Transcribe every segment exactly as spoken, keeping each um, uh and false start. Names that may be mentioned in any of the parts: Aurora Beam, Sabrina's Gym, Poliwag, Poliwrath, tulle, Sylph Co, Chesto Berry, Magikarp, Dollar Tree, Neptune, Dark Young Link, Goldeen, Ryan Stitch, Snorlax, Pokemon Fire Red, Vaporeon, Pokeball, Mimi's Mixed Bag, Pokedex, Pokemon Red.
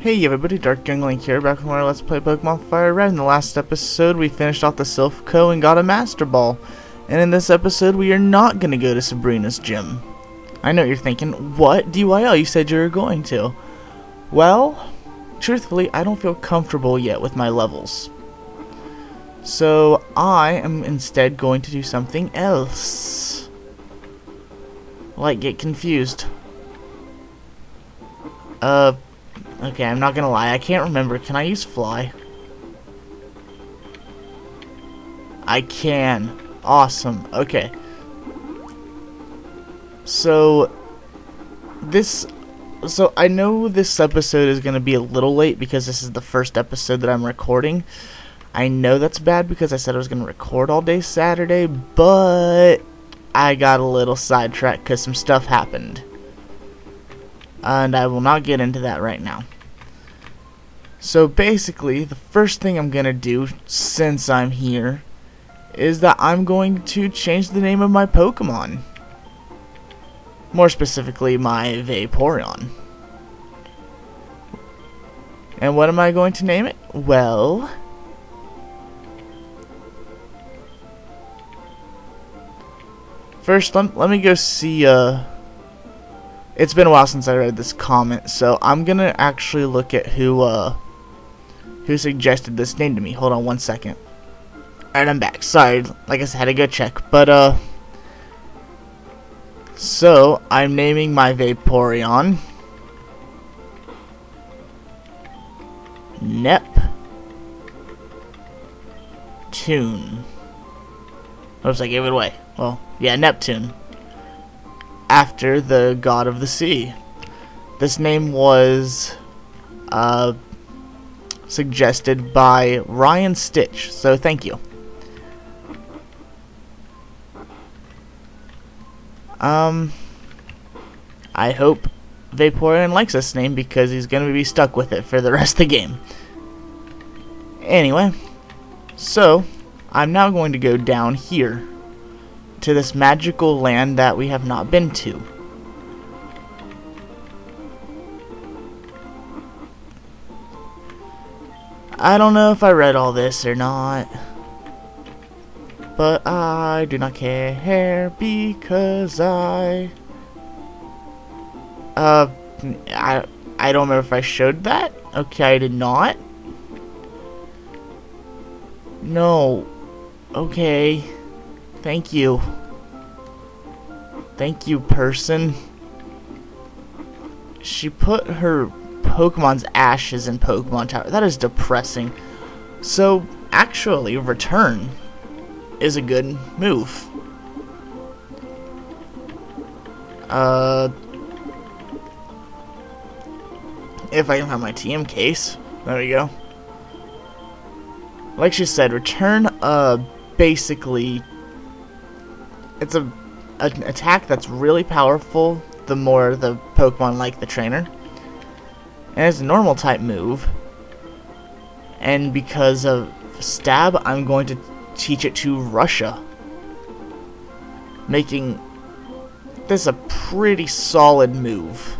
Hey everybody, Dark Young Link here, back with more Let's Play Pokemon Fire Red. In the last episode, we finished off the Sylph Co and got a Master Ball. And in this episode, we are not going to go to Sabrina's Gym. I know what you're thinking. What? D Y L, you said you were going to. Well, truthfully, I don't feel comfortable yet with my levels. So, I am instead going to do something else. Like, get confused. Uh... Okay, I'm not gonna lie, I can't remember. Can I use fly? I can. Awesome. Okay. So, this... So, I know this episode is gonna be a little late because this is the first episode that I'm recording. I know that's bad because I said I was gonna record all day Saturday, but I got a little sidetracked because some stuff happened. And I will not get into that right now. So basically, the first thing I'm going to do, since I'm here, is that I'm going to change the name of my Pokemon. More specifically, my Vaporeon. And what am I going to name it? Well... First, let, let me go see... Uh, It's been a while since I read this comment, so I'm gonna actually look at who uh, who suggested this name to me. Hold on one second. Alright, I'm back. Sorry, like I said, I had to go check. But, uh... So, I'm naming my Vaporeon Neptune. Oops, I gave it away. Well, yeah, Neptune. After the god of the sea. This name was uh, suggested by Ryan Stitch, so thank you. Um, I hope Vaporeon likes this name because he's going to be stuck with it for the rest of the game. Anyway, so I'm now going to go down here to this magical land that we have not been to. I don't know if I read all this or not, but I do not care because I uh I I don't remember if I showed that. Okay, I did not. No. Okay. Thank you. Thank you, person. She put her Pokemon's ashes in Pokemon Tower. That is depressing. So, actually, return is a good move. Uh, if I can find my T M case. There we go. Like she said, return, uh, basically... It's a, an attack that's really powerful the more the Pokemon like the trainer. And it's a normal type move. And because of stab, I'm going to teach it to Russia. Making this a pretty solid move.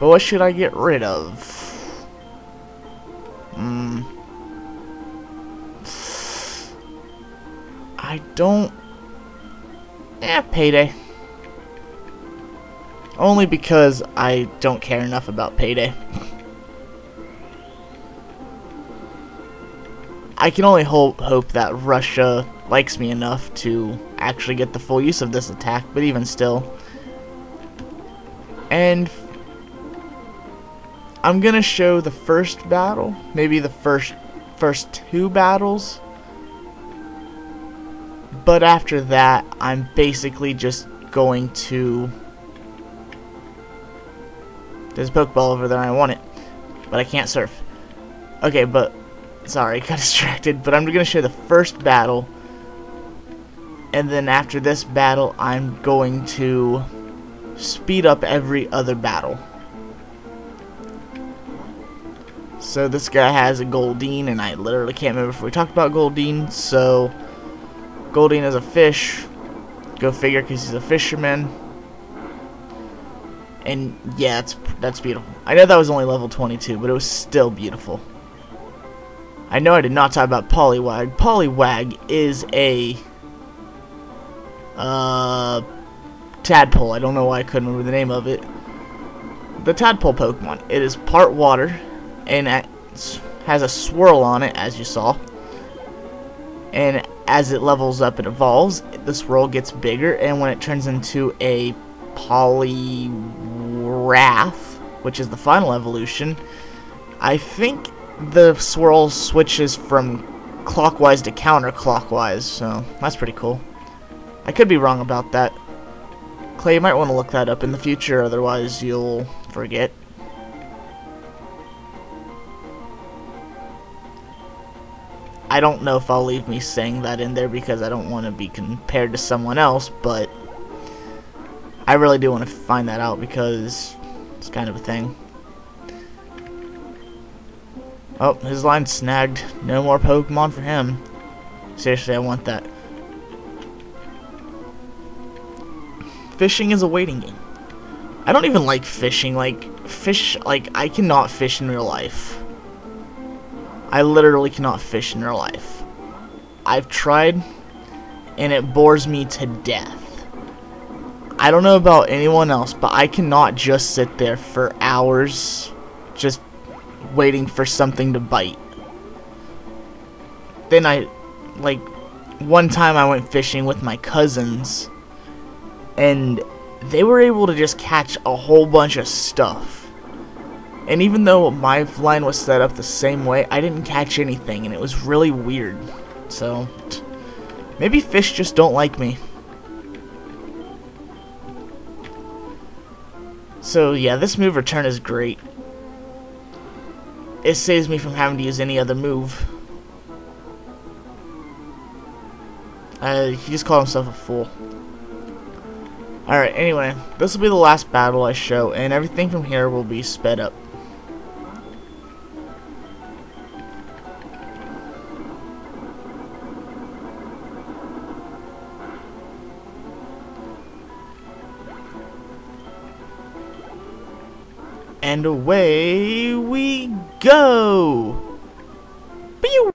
But what should I get rid of? Hmm... I don't... Eh, Payday. Only because I don't care enough about Payday. I can only hope, hope that Russia likes me enough to actually get the full use of this attack, but even still. And... I'm gonna show the first battle, maybe the first, first two battles. But after that, I'm basically just going to... There's a Pokeball over there, I want it. But I can't surf. Okay, but... Sorry, got distracted. But I'm going to show the first battle. And then after this battle, I'm going to speed up every other battle. So this guy has a Goldeen, and I literally can't remember if we talked about Goldeen, so... Goldeen is a fish. Go figure, because he's a fisherman. And yeah, it's, that's beautiful. I know that was only level twenty-two, but it was still beautiful. I know I did not talk about Poliwag. Poliwag is a uh, tadpole. I don't know why I couldn't remember the name of it. The tadpole Pokemon. It is part water and it has a swirl on it, as you saw. And as it levels up and evolves, the swirl gets bigger, and when it turns into a Poliwrath, which is the final evolution, I think the swirl switches from clockwise to counterclockwise, so that's pretty cool. I could be wrong about that. Clay, you might want to look that up in the future, otherwise you'll forget. I don't know if I'll leave me saying that in there because I don't want to be compared to someone else, but I really do want to find that out because it's kind of a thing. Oh, his line snagged. No more Pokemon for him. Seriously, I want that. Fishing is a waiting game. I don't even like fishing. Like, fish, like, I cannot fish in real life. I literally cannot fish in real life. I've tried, and it bores me to death. I don't know about anyone else, but I cannot just sit there for hours just waiting for something to bite. Then I, like, one time I went fishing with my cousins, and they were able to just catch a whole bunch of stuff. And even though my line was set up the same way, I didn't catch anything, and it was really weird. So, maybe fish just don't like me. So yeah, this move return is great. It saves me from having to use any other move. Uh, he just called himself a fool. Alright, anyway, this will be the last battle I show, and everything from here will be sped up. And away we go! Pew!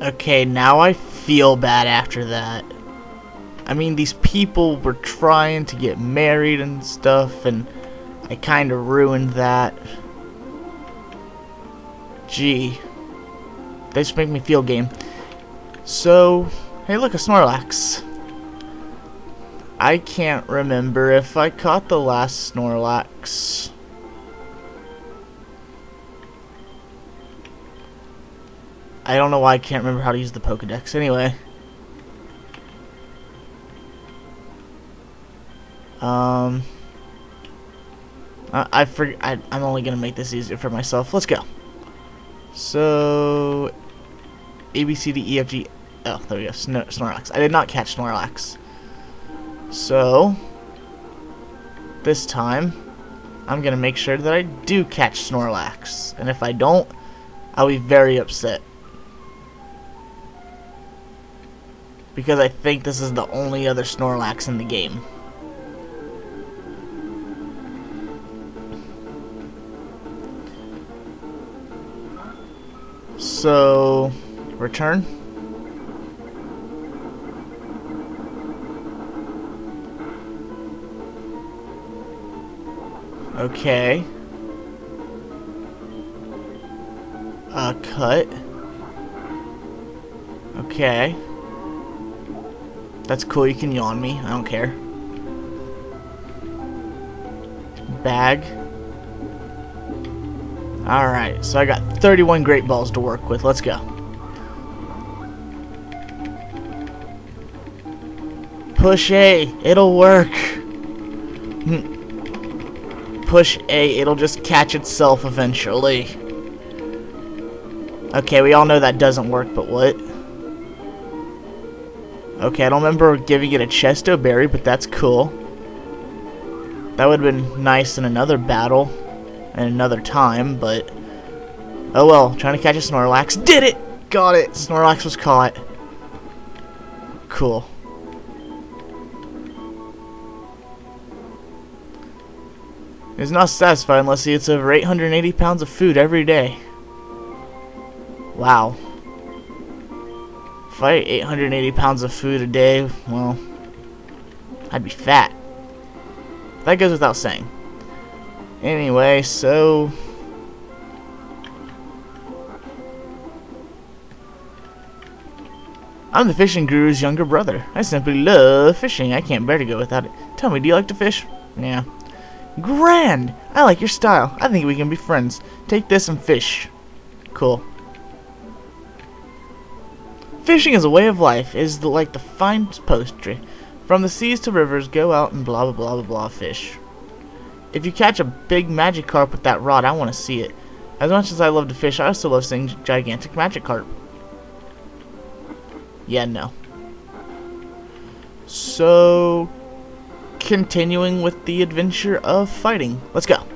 Okay, now I feel bad after that. I mean, these people were trying to get married and stuff, and I kind of ruined that. Gee. They just make me feel game. So, hey look, a Snorlax. I can't remember if I caught the last Snorlax. I don't know why I can't remember how to use the Pokedex. Anyway. Um. I, I, for, I I'm only going to make this easier for myself. Let's go. So. A, B, C, D, E, F, G. Oh, there we go. Snor Snorlax. I did not catch Snorlax. So. This time, I'm going to make sure that I do catch Snorlax. And if I don't, I'll be very upset. Because I think this is the only other Snorlax in the game. So, return. Okay. Uh, cut. Okay. That's cool, you can yawn me, I don't care. Bag. Alright, so I got thirty-one great balls to work with. Let's go. Push A, it'll work. Push A, it'll just catch itself eventually. Okay, we all know that doesn't work, but what? Okay, I don't remember giving it a Chesto Berry, but that's cool. That would have been nice in another battle. Another time, but oh well. Trying to catch a Snorlax. Did it! Got it! Snorlax was caught. Cool. He's not satisfied unless he eats over eight hundred eighty pounds of food every day. Wow. If I ate eight hundred eighty pounds of food a day, well, I'd be fat. That goes without saying. Anyway, so I'm the fishing guru's younger brother. I simply love fishing. I can't bear to go without it. Tell me, do you like to fish? Yeah. Grand! I like your style. I think we can be friends. Take this and fish. Cool. Fishing is a way of life. It is like the finest poetry. From the seas to rivers, go out and blah blah blah blah blah fish. If you catch a big Magikarp with that rod, I want to see it. As much as I love to fish, I also love seeing gigantic Magikarp. Yeah, no. So, continuing with the adventure of fighting. Let's go.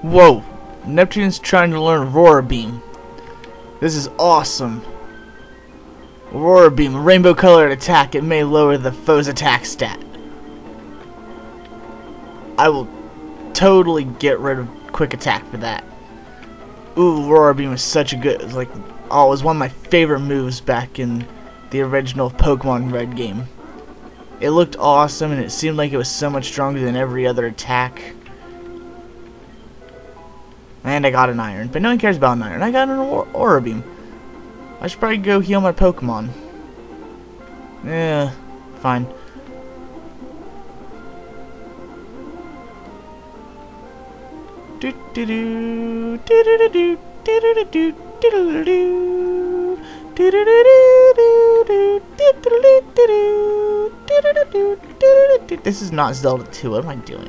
Whoa, Neptune's trying to learn Aurora Beam. This is awesome. Aurora Beam, a rainbow colored attack. It may lower the foe's attack stat. I will totally get rid of Quick Attack for that. Ooh, Aurora Beam was such a good, it was like, oh, it was one of my favorite moves back in the original Pokemon Red game. It looked awesome, and it seemed like it was so much stronger than every other attack. And I got an iron, but no one cares about an iron. I got an Aurora Beam. I should probably go heal my Pokemon. Yeah, fine. Do do do do do do do do do do do. This is not Zelda two. What am I doing?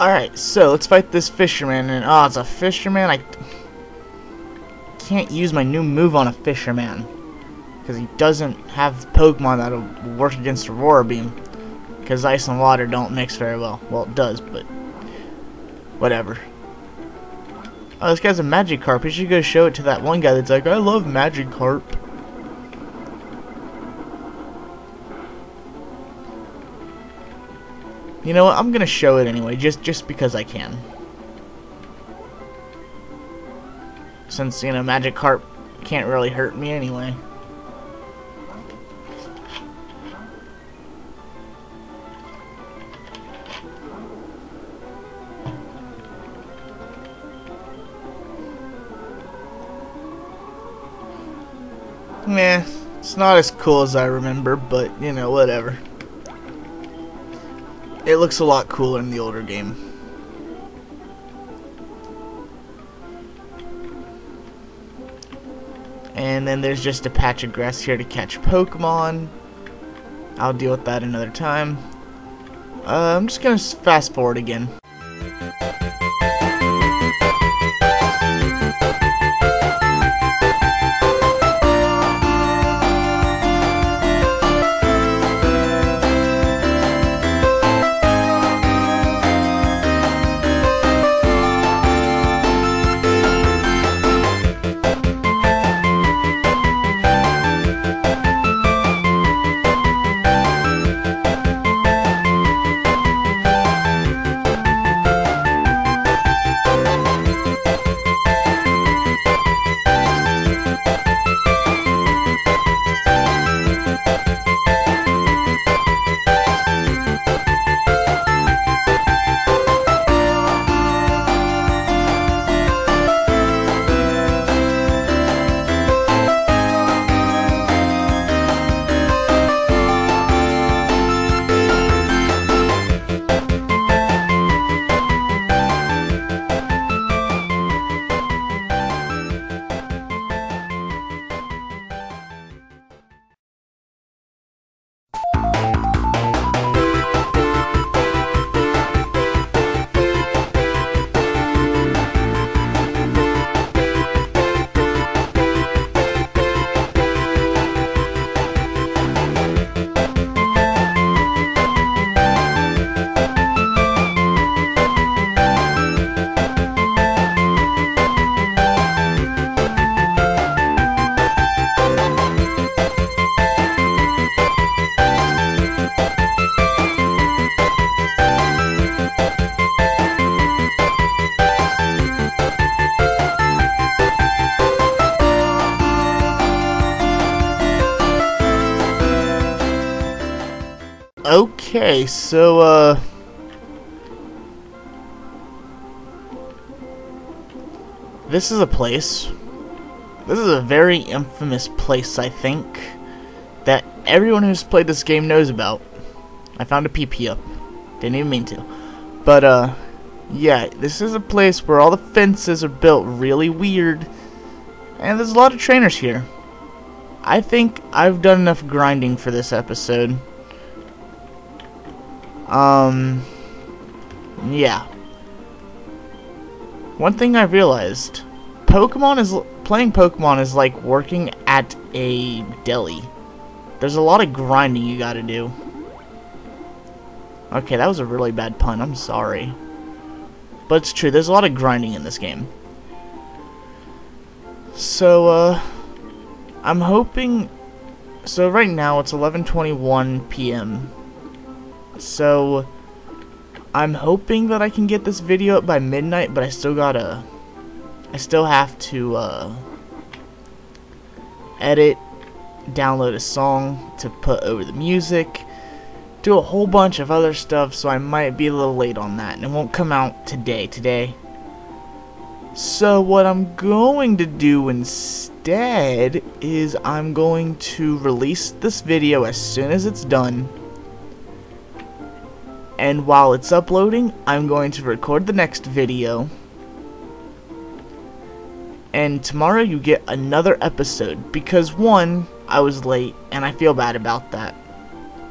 Alright, so let's fight this fisherman, and oh, it's a fisherman. I can't use my new move on a fisherman because he doesn't have Pokemon that'll work against Aurora Beam, because ice and water don't mix very well. Well, it does, but whatever. Oh, this guy's a Magikarp. He should go show it to that one guy that's like, I love Magikarp. You know what? I'm gonna show it anyway, just just because I can. Since, you know, Magikarp can't really hurt me anyway. Meh, it's not as cool as I remember, but you know, whatever. It looks a lot cooler in the older game. And then there's just a patch of grass here to catch Pokemon. I'll deal with that another time. Uh, I'm just gonna fast forward again. Okay, so, uh... this is a place. This is a very infamous place, I think, that everyone who's played this game knows about. I found a P P up. Didn't even mean to. But, uh, yeah, this is a place where all the fences are built really weird. And there's a lot of trainers here. I think I've done enough grinding for this episode. Um, yeah. One thing I realized, Pokemon is, playing Pokemon is like working at a deli. There's a lot of grinding you gotta do. Okay, that was a really bad pun, I'm sorry. But it's true, there's a lot of grinding in this game. So, uh, I'm hoping, so right now it's eleven twenty-one p m So, I'm hoping that I can get this video up by midnight, but I still gotta, I still have to, uh, edit, download a song to put over the music, do a whole bunch of other stuff, so I might be a little late on that, and it won't come out today, today. So what I'm going to do instead is I'm going to release this video as soon as it's done. And while it's uploading, I'm going to record the next video. And tomorrow you get another episode. Because one, I was late, and I feel bad about that.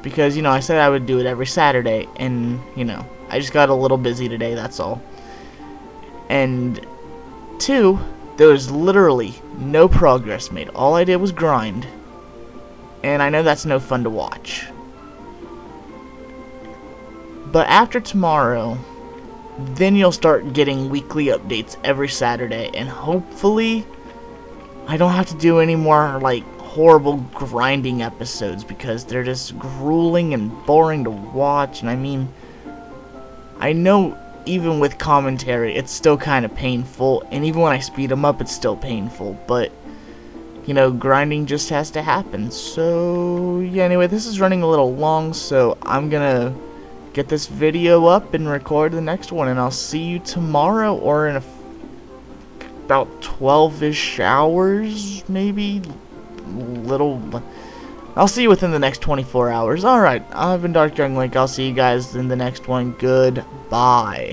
Because, you know, I said I would do it every Saturday. And, you know, I just got a little busy today, that's all. And two, there was literally no progress made. All I did was grind. And I know that's no fun to watch. But after tomorrow, then you'll start getting weekly updates every Saturday, and hopefully I don't have to do any more like horrible grinding episodes, because they're just grueling and boring to watch. And I mean, I know even with commentary it's still kind of painful, and even when I speed them up it's still painful, but you know, grinding just has to happen. So yeah, anyway, this is running a little long, so I'm gonna get this video up and record the next one, and I'll see you tomorrow, or in a f about twelve-ish hours, maybe? Little... I'll see you within the next twenty-four hours. Alright, I've been Dark Young Link. I'll see you guys in the next one. Goodbye.